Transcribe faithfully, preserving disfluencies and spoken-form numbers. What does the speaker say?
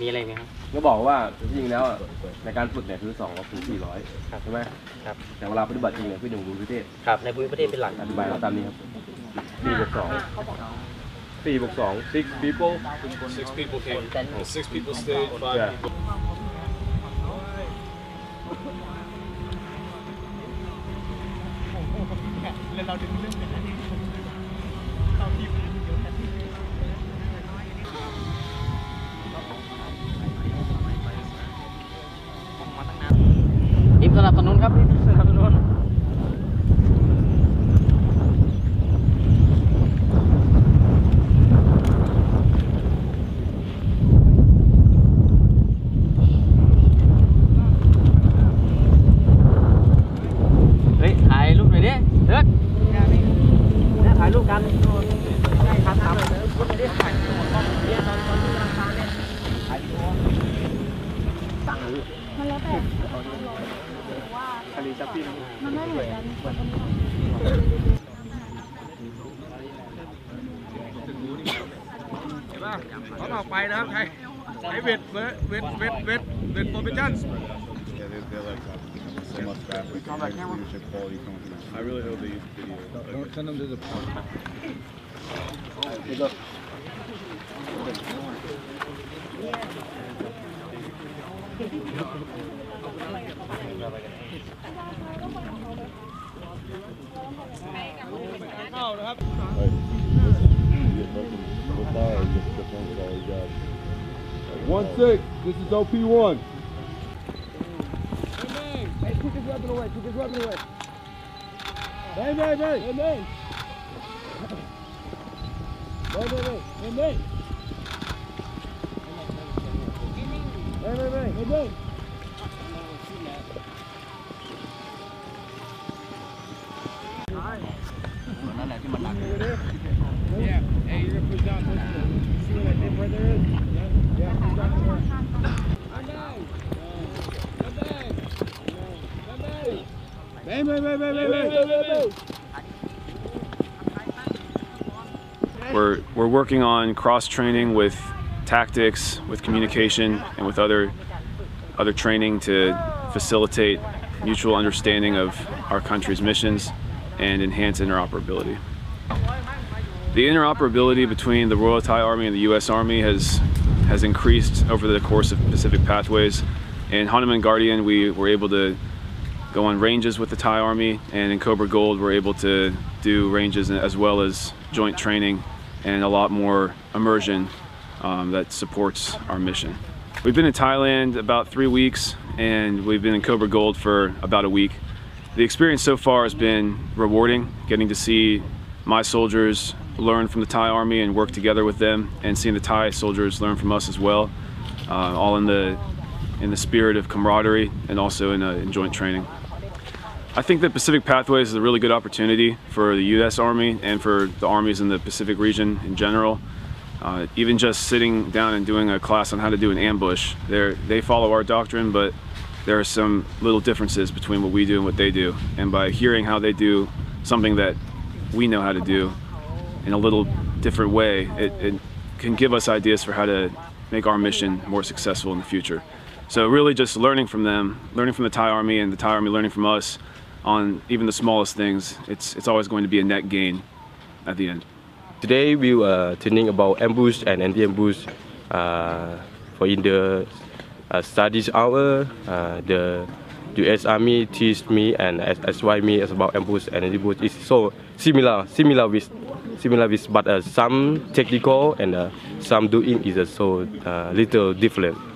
มีอะไรไหมครับก็บอกว่าจริงแล้วในการฝึกเนี่ยคือสองลบศูนย์สี่ร้อยใช่ไหมครับแต่เวลาปฏิบัติจริงเนี่ยคือหนึ่งบุญพิเศษครับในบุญพิเศษเป็นหลักอธิบายเราตามนี้ครับสี่บวกสองสี่บวกสอง six people six people came six people stayed five peopleเราดึงเรื่องเป็นอะไรเราทีมเดียวกันผมมาตั้งนานทีมสนับสนุนครับทีมสนับสนุนเขาต่อไปนะครับใครไอเวทเวทเวทเวทเวทเวทโปรเฟสชั่นเข้านะครับOne six. This is O P one. Amen. Hey, took his weapon away. Took his weapon away. Hey, hey, hey, amen. Hey, hey, hey, amen. Hey, hey, hey, amen.Hey, hey, hey, hey, hey, hey. We're, we're working on cross-training with tactics, with communication, and with other, other training to facilitate mutual understanding of our country's missions and enhance interoperability. The interoperability between the Royal Thai Army and the U S Army has, has increased over the course of Pacific Pathways. In Hanuman Guardian, we were able to go on ranges with the Thai Army, and in Cobra Gold we're able to do ranges as well as joint training and a lot more immersion um, that supports our mission. We've been in Thailand about three weeks and we've been in Cobra Gold for about a week. The experience so far has been rewarding, getting to see my soldiers learn from the Thai Army and work together with them, and seeing the Thai soldiers learn from us as well, uh, all in the, in the spirit of camaraderie and also in, a, in joint training. I think that Pacific Pathways is a really good opportunity for the U S Army and for the armies in the Pacific region in general. Uh, even just sitting down and doing a class on how to do an ambush, they're, they follow our doctrine, but there are some little differences between what we do and what they do. And by hearing how they do something that we know how to do in a little different way, it, it can give us ideas for how to make our mission more successful in the future. So really just learning from them, learning from the Thai Army, and the Thai Army learning from us, on even the smallest things, it's, it's always going to be a net gain at the end. Today we were training about ambush and anti-ambush uh, for in the uh, studies hour. Uh, the U S Army teach me and S Y me about ambush and anti-ambush. It's so similar, similar with, similar with, but uh, some technical and uh, some doing is uh, so uh, little different.